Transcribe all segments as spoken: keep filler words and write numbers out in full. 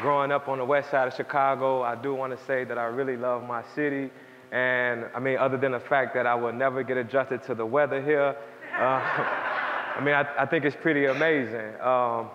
growing up on the west side of Chicago, I do want to say that I really love my city. And I mean, other than the fact that I will never get adjusted to the weather here, uh, I mean, I, I think it's pretty amazing. Um,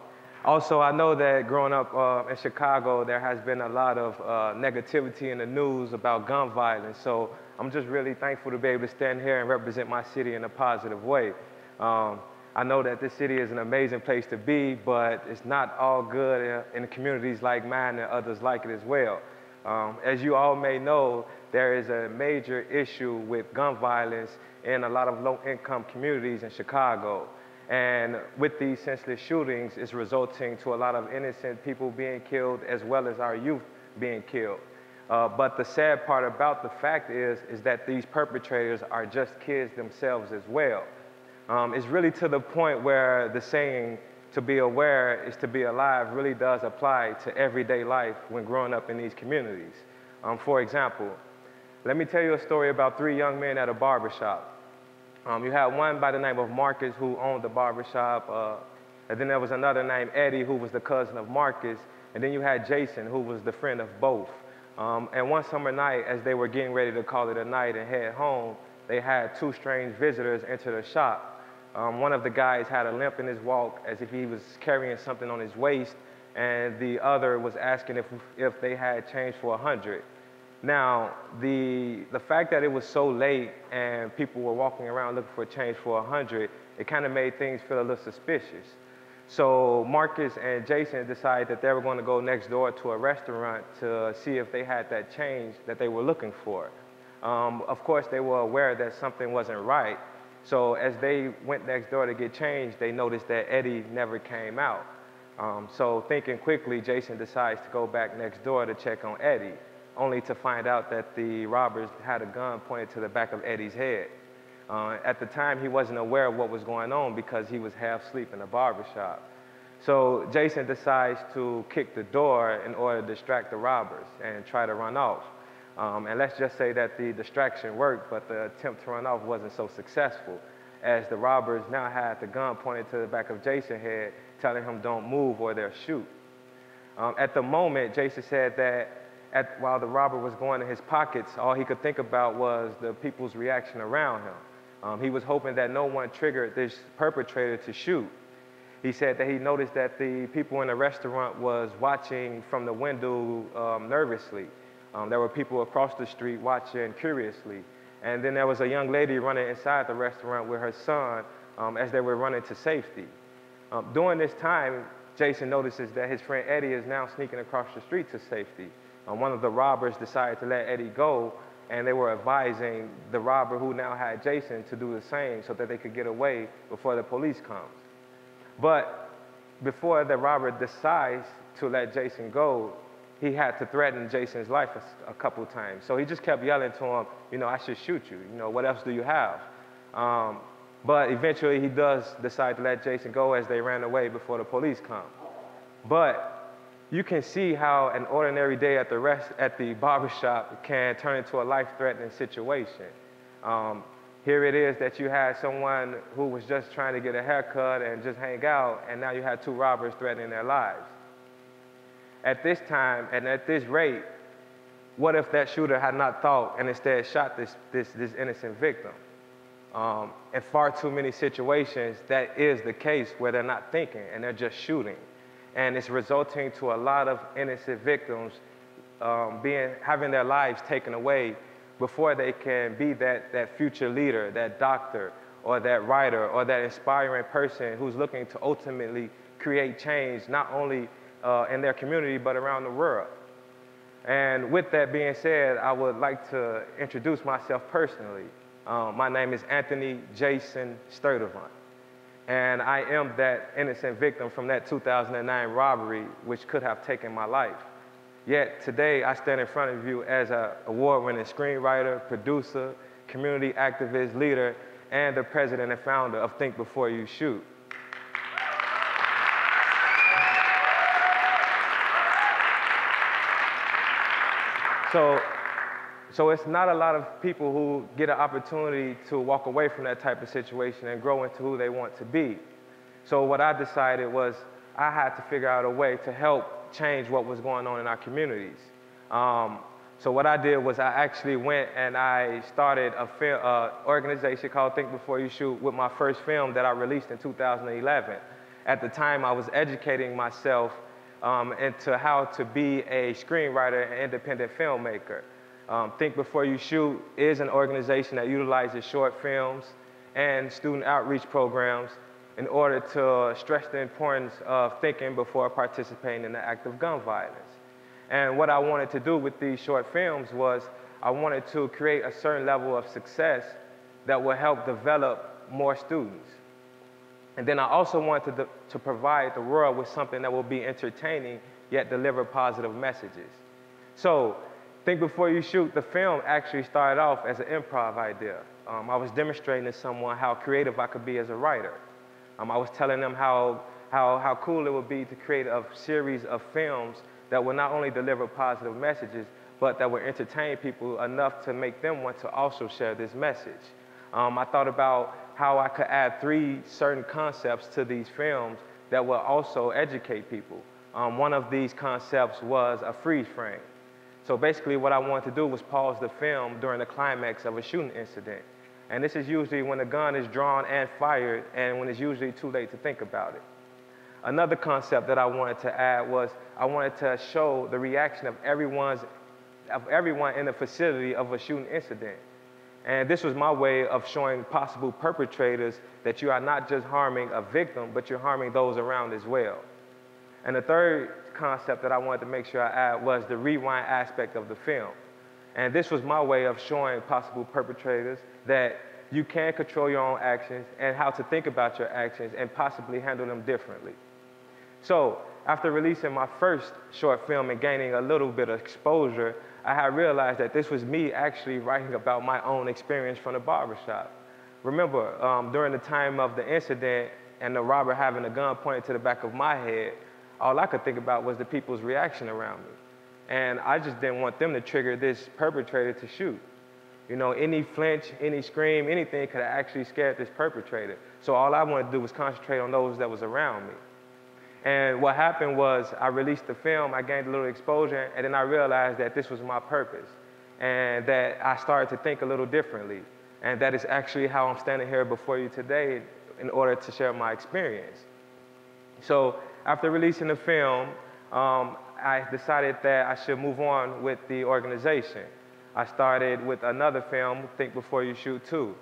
also, I know that growing up uh, in Chicago, there has been a lot of uh, negativity in the news about gun violence. So I'm just really thankful to be able to stand here and represent my city in a positive way. Um, I know that this city is an amazing place to be, but it's not all good in, in communities like mine and others like it as well. Um, as you all may know, there is a major issue with gun violence in a lot of low-income communities in Chicago. And with these senseless shootings, it's resulting to a lot of innocent people being killed as well as our youth being killed. Uh, but the sad part about the fact is, is that these perpetrators are just kids themselves as well. Um, it's really to the point where the saying, to be aware is to be alive, really does apply to everyday life when growing up in these communities. Um, for example, let me tell you a story about three young men at a barbershop. Um, you had one by the name of Marcus who owned the barbershop, uh, and then there was another named Eddie who was the cousin of Marcus, and then you had Jason who was the friend of both. Um, and one summer night, as they were getting ready to call it a night and head home, they had two strange visitors enter the shop. Um, one of the guys had a limp in his walk as if he was carrying something on his waist, and the other was asking if, if they had change for a hundred. Now, the, the fact that it was so late and people were walking around looking for change for a hundred, it kind of made things feel a little suspicious. So Marcus and Jason decided that they were going to go next door to a restaurant to see if they had that change that they were looking for. Um, of course, they were aware that something wasn't right. So as they went next door to get changed, they noticed that Eddie never came out. Um, so thinking quickly, Jason decides to go back next door to check on Eddie, only to find out that the robbers had a gun pointed to the back of Eddie's head. Uh, at the time, he wasn't aware of what was going on because he was half asleep in the barbershop. So Jason decides to kick the door in order to distract the robbers and try to run off. Um, and let's just say that the distraction worked, but the attempt to run off wasn't so successful, as the robbers now had the gun pointed to the back of Jason's head, telling him don't move or they'll shoot. Um, at the moment, Jason said that at, while the robber was going in his pockets, all he could think about was the people's reaction around him. Um, he was hoping that no one triggered this perpetrator to shoot. He said that he noticed that the people in the restaurant was watching from the window um, nervously. Um, there were people across the street watching curiously. And then there was a young lady running inside the restaurant with her son um, as they were running to safety. Um, during this time, Jason notices that his friend Eddie is now sneaking across the street to safety. Um, one of the robbers decided to let Eddie go, and they were advising the robber who now had Jason to do the same so that they could get away before the police comes. But before the robber decides to let Jason go, he had to threaten Jason's life a, a couple times. So he just kept yelling to him, you know, I should shoot you. You know, what else do you have? Um, but eventually he does decide to let Jason go as they ran away before the police come. But you can see how an ordinary day at the, rest, at the barbershop can turn into a life-threatening situation. Um, here it is that you had someone who was just trying to get a haircut and just hang out, and now you had two robbers threatening their lives. At this time and at this rate, what if that shooter had not thought and instead shot this, this, this innocent victim? Um, in far too many situations, that is the case where they're not thinking and they're just shooting. And it's resulting to a lot of innocent victims um, being, having their lives taken away before they can be that, that future leader, that doctor, or that writer, or that inspiring person who's looking to ultimately create change, not only Uh, in their community, but around the world. And with that being said, I would like to introduce myself personally. Um, my name is Anthony Jason Sturdivant, and I am that innocent victim from that two thousand nine robbery which could have taken my life. Yet today, I stand in front of you as an award-winning screenwriter, producer, community activist, leader, and the president and founder of Think Before You Shoot. So, so it's not a lot of people who get an opportunity to walk away from that type of situation and grow into who they want to be. So what I decided was I had to figure out a way to help change what was going on in our communities. Um, so what I did was I actually went and I started a film, uh, organization called Think Before You Shoot with my first film that I released in two thousand eleven. At the time, I was educating myself um, into how to be a screenwriter and independent filmmaker. Um, Think Before You Shoot is an organization that utilizes short films and student outreach programs in order to stress the importance of thinking before participating in the act of gun violence. And what I wanted to do with these short films was I wanted to create a certain level of success that would help develop more students. And then I also wanted to, to provide the world with something that will be entertaining yet deliver positive messages. So Think Before You Shoot, the film, actually started off as an improv idea. Um, I was demonstrating to someone how creative I could be as a writer. Um, I was telling them how, how, how cool it would be to create a series of films that would not only deliver positive messages, but that would entertain people enough to make them want to also share this message. Um, I thought about how I could add three certain concepts to these films that would also educate people. Um, one of these concepts was a freeze frame. So basically what I wanted to do was pause the film during the climax of a shooting incident. And this is usually when the gun is drawn and fired and when it's usually too late to think about it. Another concept that I wanted to add was I wanted to show the reaction of, everyone's, of everyone in the facility of a shooting incident. And this was my way of showing possible perpetrators that you are not just harming a victim, but you're harming those around as well. And the third concept that I wanted to make sure I add was the rewind aspect of the film. And this was my way of showing possible perpetrators that you can control your own actions and how to think about your actions and possibly handle them differently. So after releasing my first short film and gaining a little bit of exposure, I had realized that this was me actually writing about my own experience from the barbershop. Remember, um, during the time of the incident and the robber having a gun pointed to the back of my head, all I could think about was the people's reaction around me. And I just didn't want them to trigger this perpetrator to shoot. You know, any flinch, any scream, anything could have actually scared this perpetrator. So all I wanted to do was concentrate on those that was around me. And what happened was I released the film, I gained a little exposure, and then I realized that this was my purpose and that I started to think a little differently. And that is actually how I'm standing here before you today in order to share my experience. So after releasing the film, um, I decided that I should move on with the organization. I started with another film, Think Before You Shoot two.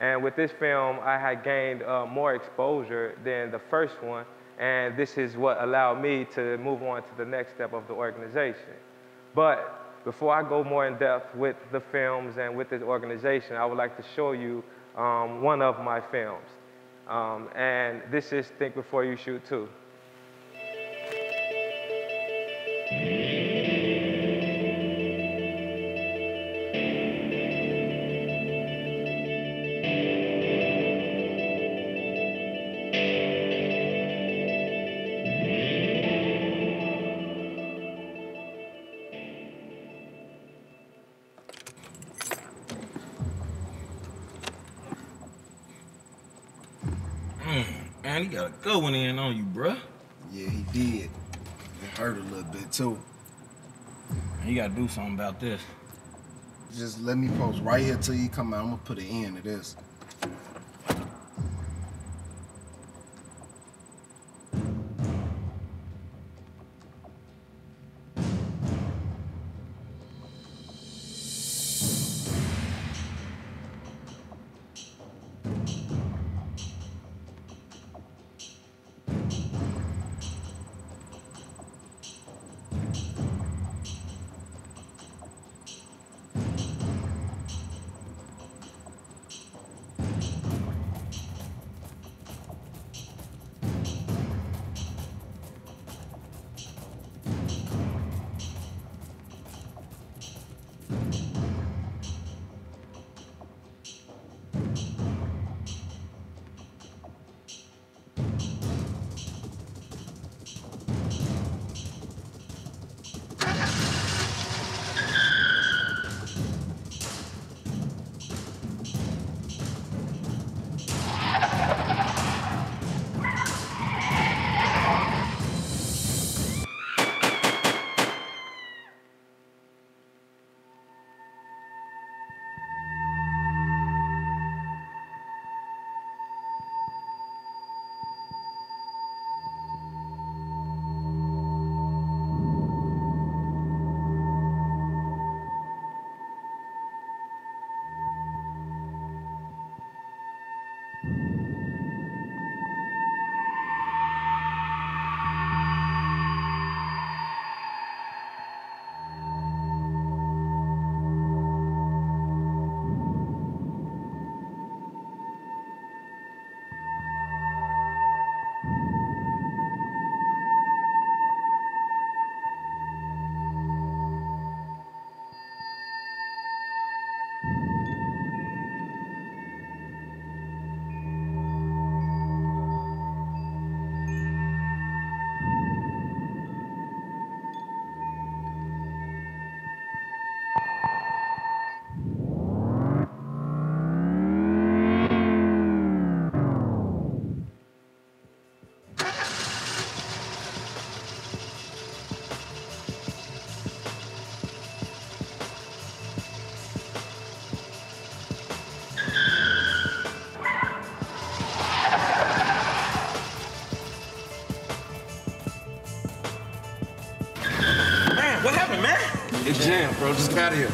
And with this film, I had gained uh, more exposure than the first one, and this is what allowed me to move on to the next step of the organization. But before I go more in depth with the films and with this organization, I would like to show you um, one of my films. Um, and this is Think Before You Shoot two. Man, he got a good one in on you, bruh. Yeah, he did. It hurt a little bit, too. Man, you gotta do something about this. Just let me post right here till you come out. I'm gonna put an end to this. It's jammed, bro. Just get out of here.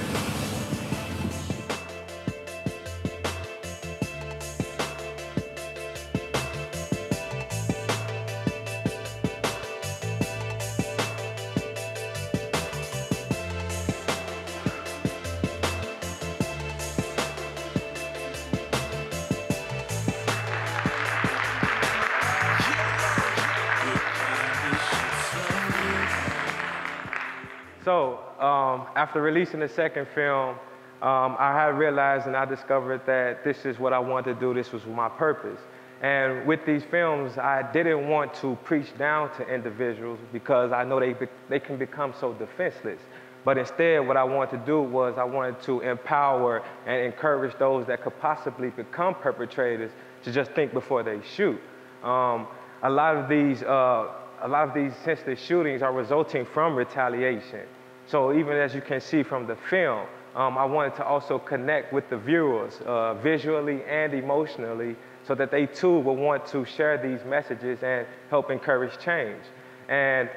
So, um, after releasing the second film, um, I had realized and I discovered that this is what I wanted to do, this was my purpose. And with these films, I didn't want to preach down to individuals because I know they, they can become so defenseless. But instead, what I wanted to do was I wanted to empower and encourage those that could possibly become perpetrators to just think before they shoot. Um, a lot of these, uh, a lot of these senseless shootings are resulting from retaliation. So even as you can see from the film, um, I wanted to also connect with the viewers uh, visually and emotionally so that they too will want to share these messages and help encourage change. And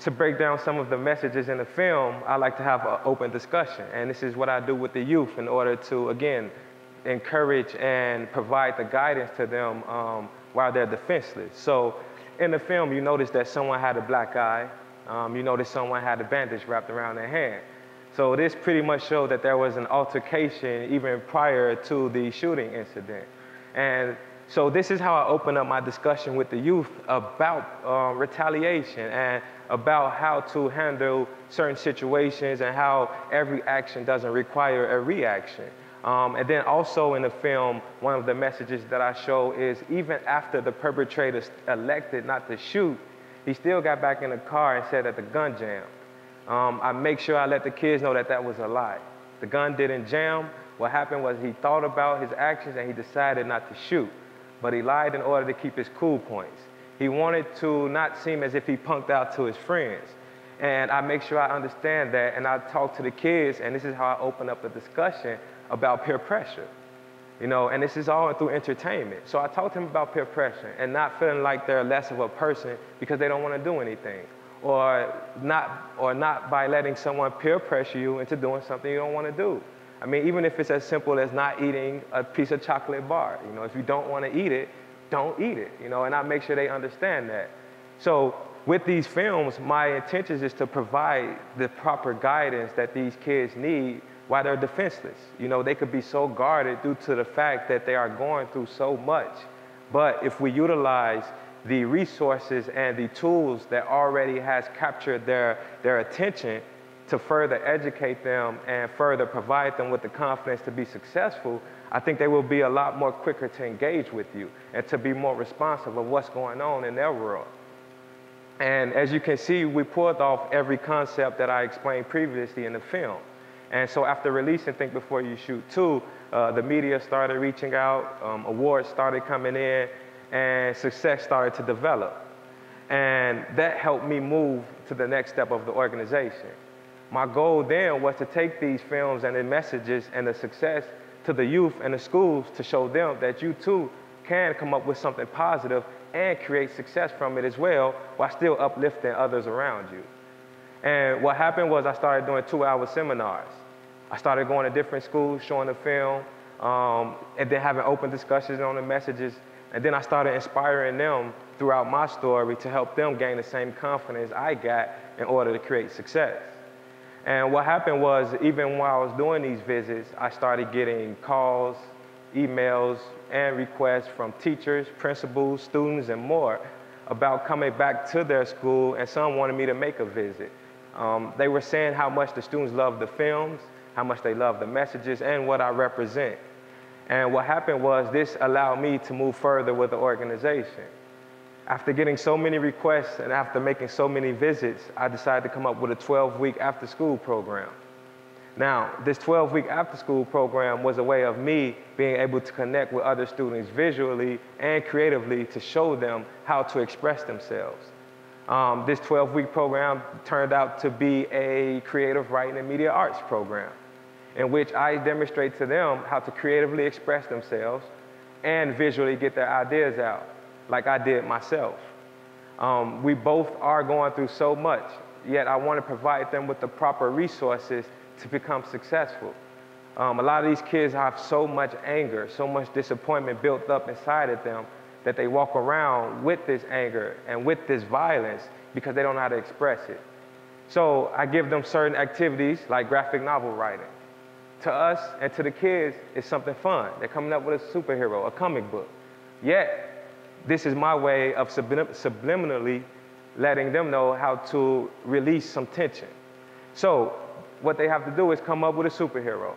to break down some of the messages in the film, I like to have an open discussion. And this is what I do with the youth in order to, again, encourage and provide the guidance to them um, while they're defenseless. So in the film, you notice that someone had a black eye. Um, you notice someone had a bandage wrapped around their hand. So this pretty much showed that there was an altercation even prior to the shooting incident. And so this is how I open up my discussion with the youth about uh, retaliation and about how to handle certain situations and how every action doesn't require a reaction. Um, and then also in the film, one of the messages that I show is even after the perpetrator elected not to shoot, he still got back in the car and said that the gun jammed. Um, I make sure I let the kids know that that was a lie. The gun didn't jam. What happened was he thought about his actions and he decided not to shoot, but he lied in order to keep his cool points. He wanted to not seem as if he punked out to his friends. And I make sure I understand that and I talk to the kids, and this is how I open up the discussion about peer pressure, you know, and this is all through entertainment. So I talked to them about peer pressure and not feeling like they're less of a person because they don't want to do anything, or not, or not by letting someone peer pressure you into doing something you don't want to do. I mean, even if it's as simple as not eating a piece of chocolate bar, you know, if you don't want to eat it, don't eat it, you know, and I make sure they understand that. So with these films, my intention is to provide the proper guidance that these kids need while they're defenseless. You know, they could be so guarded due to the fact that they are going through so much. But if we utilize the resources and the tools that already has captured their, their attention to further educate them and further provide them with the confidence to be successful, I think they will be a lot more quicker to engage with you and to be more responsive of what's going on in their world. And as you can see, we pulled off every concept that I explained previously in the film. And so after releasing Think Before You Shoot two, uh, the media started reaching out, um, awards started coming in, and success started to develop. And that helped me move to the next step of the organization. My goal then was to take these films and the messages and the success to the youth and the schools to show them that you too can come up with something positive and create success from it as well, while still uplifting others around you. And what happened was I started doing two-hour seminars. I started going to different schools, showing the film, um, and then having open discussions on the messages. And then I started inspiring them throughout my story to help them gain the same confidence I got in order to create success. And what happened was, even while I was doing these visits, I started getting calls, emails, and requests from teachers, principals, students, and more about coming back to their school, and some wanted me to make a visit. Um, they were saying how much the students love the films, how much they love the messages, and what I represent. And what happened was this allowed me to move further with the organization. After getting so many requests and after making so many visits, I decided to come up with a twelve-week after-school program. Now, this twelve-week after-school program was a way of me being able to connect with other students visually and creatively to show them how to express themselves. Um, this twelve-week program turned out to be a creative writing and media arts program in which I demonstrate to them how to creatively express themselves and visually get their ideas out, like I did myself. Um, we both are going through so much, yet I want to provide them with the proper resources to become successful. Um, a lot of these kids have so much anger, so much disappointment built up inside of them that they walk around with this anger and with this violence because they don't know how to express it. So I give them certain activities like graphic novel writing. To us and to the kids, it's something fun. They're coming up with a superhero, a comic book. Yet, this is my way of sublim subliminally letting them know how to release some tension. So what they have to do is come up with a superhero.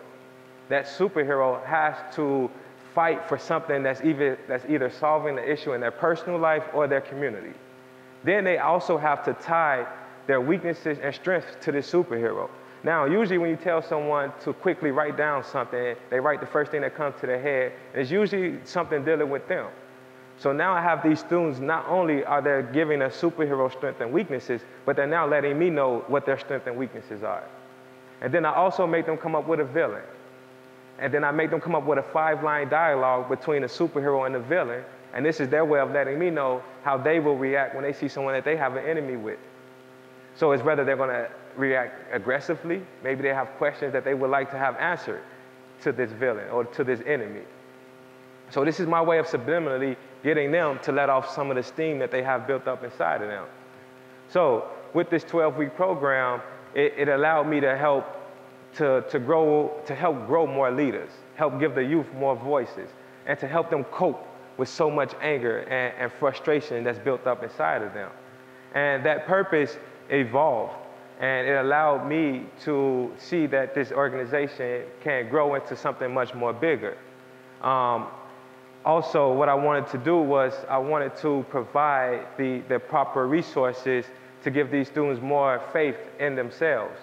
That superhero has to fight for something that's either, that's either solving the issue in their personal life or their community. Then they also have to tie their weaknesses and strengths to this superhero. Now, usually when you tell someone to quickly write down something, they write the first thing that comes to their head. It's usually something dealing with them. So now I have these students, not only are they giving a superhero strength and weaknesses, but they're now letting me know what their strength and weaknesses are. And then I also make them come up with a villain. And then I make them come up with a five-line dialogue between the superhero and the villain. And this is their way of letting me know how they will react when they see someone that they have an enemy with. So it's whether they're going to react aggressively, maybe they have questions that they would like to have answered to this villain or to this enemy. So this is my way of subliminally getting them to let off some of the steam that they have built up inside of them. So with this twelve-week program, it, it allowed me to help to, to, grow, to help grow more leaders, help give the youth more voices, and to help them cope with so much anger and, and frustration that's built up inside of them. And that purpose evolved, and it allowed me to see that this organization can grow into something much more bigger. Um, Also, what I wanted to do was I wanted to provide the, the proper resources to give these students more faith in themselves.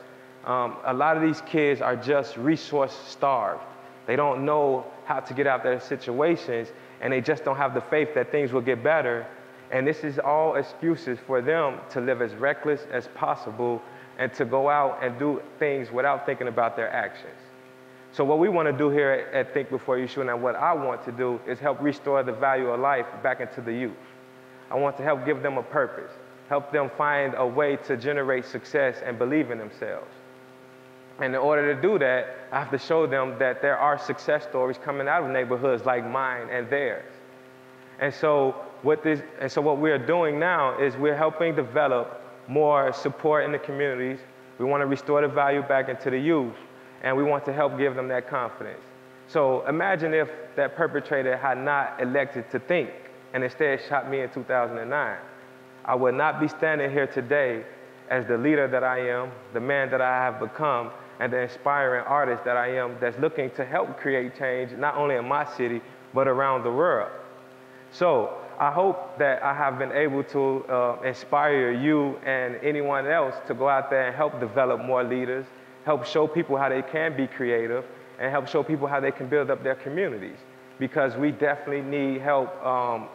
Um, a lot of these kids are just resource starved. They don't know how to get out of their situations, and they just don't have the faith that things will get better. And this is all excuses for them to live as reckless as possible and to go out and do things without thinking about their actions. So what we want to do here at Think Before You Shoot, and what I want to do, is help restore the value of life back into the youth. I want to help give them a purpose, help them find a way to generate success and believe in themselves. And in order to do that, I have to show them that there are success stories coming out of neighborhoods like mine and theirs. And so what, this, and so what we're doing now is we're helping develop more support in the communities. We want to restore the value back into the youth, and we want to help give them that confidence. So imagine if that perpetrator had not elected to think and instead shot me in two thousand nine. I would not be standing here today as the leader that I am, the man that I have become, and the inspiring artist that I am, that's looking to help create change, not only in my city, but around the world. So I hope that I have been able to uh, inspire you and anyone else to go out there and help develop more leaders, help show people how they can be creative, and help show people how they can build up their communities. Because we definitely need help um,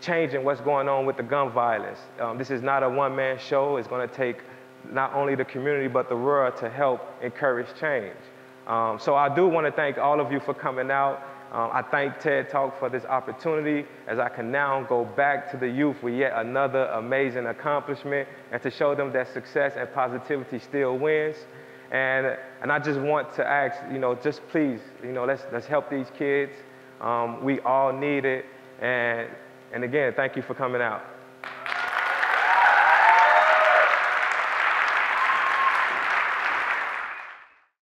changing what's going on with the gun violence. Um, this is not a one-man show. It's gonna take not only the community, but the world to help encourage change. Um, so I do wanna thank all of you for coming out. Um, I thank TED Talk for this opportunity, as I can now go back to the youth with yet another amazing accomplishment, and to show them that success and positivity still wins. And, and I just want to ask, you know, just please, you know, let's, let's help these kids. Um, we all need it. And, and again, thank you for coming out.